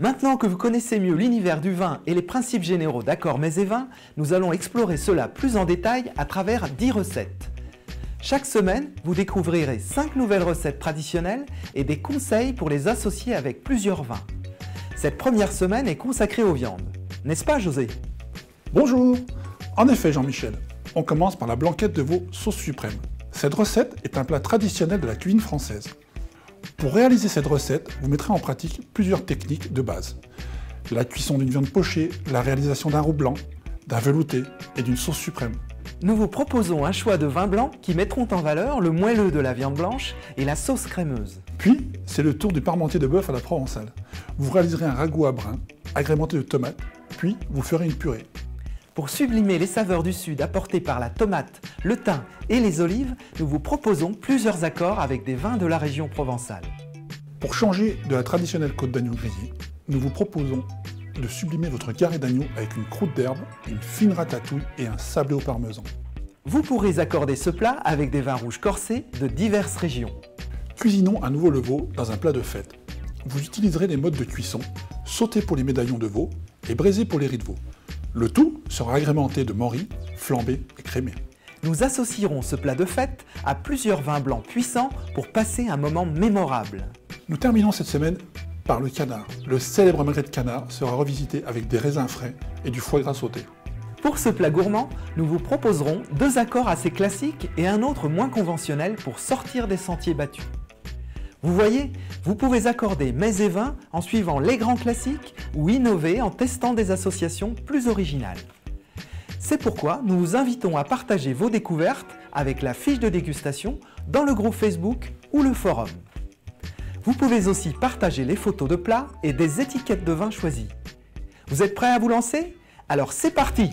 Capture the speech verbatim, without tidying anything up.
Maintenant que vous connaissez mieux l'univers du vin et les principes généraux d'Accords Mets et Vins, nous allons explorer cela plus en détail à travers dix recettes. Chaque semaine, vous découvrirez cinq nouvelles recettes traditionnelles et des conseils pour les associer avec plusieurs vins. Cette première semaine est consacrée aux viandes. N'est-ce pas, José? Bonjour! En effet, Jean-Michel, on commence par la blanquette de veau sauce suprême. Cette recette est un plat traditionnel de la cuisine française. Pour réaliser cette recette, vous mettrez en pratique plusieurs techniques de base. La cuisson d'une viande pochée, la réalisation d'un roux blanc, d'un velouté et d'une sauce suprême. Nous vous proposons un choix de vins blancs qui mettront en valeur le moelleux de la viande blanche et la sauce crémeuse. Puis, c'est le tour du parmentier de bœuf à la provençale. Vous réaliserez un ragoût à brun, agrémenté de tomates, puis vous ferez une purée. Pour sublimer les saveurs du Sud apportées par la tomate, le thym et les olives, nous vous proposons plusieurs accords avec des vins de la région provençale. Pour changer de la traditionnelle côte d'agneau grillée, nous vous proposons de sublimer votre carré d'agneau avec une croûte d'herbe, une fine ratatouille et un sablé au parmesan. Vous pourrez accorder ce plat avec des vins rouges corsés de diverses régions. Cuisinons à nouveau le veau dans un plat de fête. Vous utiliserez les modes de cuisson, sauté pour les médaillons de veau et braisé pour les riz de veau. Le tout sera agrémenté de morilles, flambées et crémées. Nous associerons ce plat de fête à plusieurs vins blancs puissants pour passer un moment mémorable. Nous terminons cette semaine par le canard. Le célèbre magret de canard sera revisité avec des raisins frais et du foie gras sauté. Pour ce plat gourmand, nous vous proposerons deux accords assez classiques et un autre moins conventionnel pour sortir des sentiers battus. Vous voyez, vous pouvez accorder mets et vins en suivant les grands classiques ou innover en testant des associations plus originales. C'est pourquoi nous vous invitons à partager vos découvertes avec la fiche de dégustation dans le groupe Facebook ou le forum. Vous pouvez aussi partager les photos de plats et des étiquettes de vins choisis. Vous êtes prêts à vous lancer? Alors c'est parti!